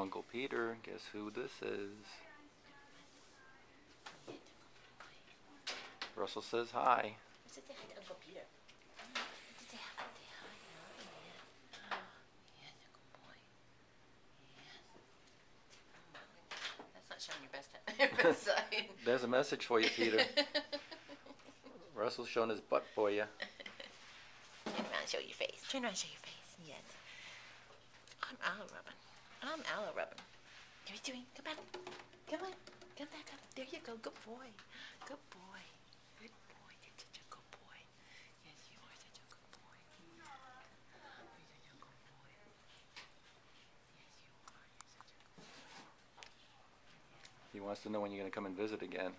Uncle Peter, guess who this is? Russell says hi. Say hi to Uncle Peter. Say hi. Yeah. Yes, good boy. Yes. That's not showing your best side. There's a message for you, Peter. Russell's showing his butt for you. Turn around and show your face. Turn around and show your face. Yes. I'm aloe rubbing. I'm aloe rubbing. What are you doing? Come back. Come on. Come back up. There you go. Good boy. Good boy. Good boy. You're such a good boy. Yes, you are such a good boy. You're such a good boy. Yes, you are. You're such a good boy. He wants to know when you're going to come and visit again.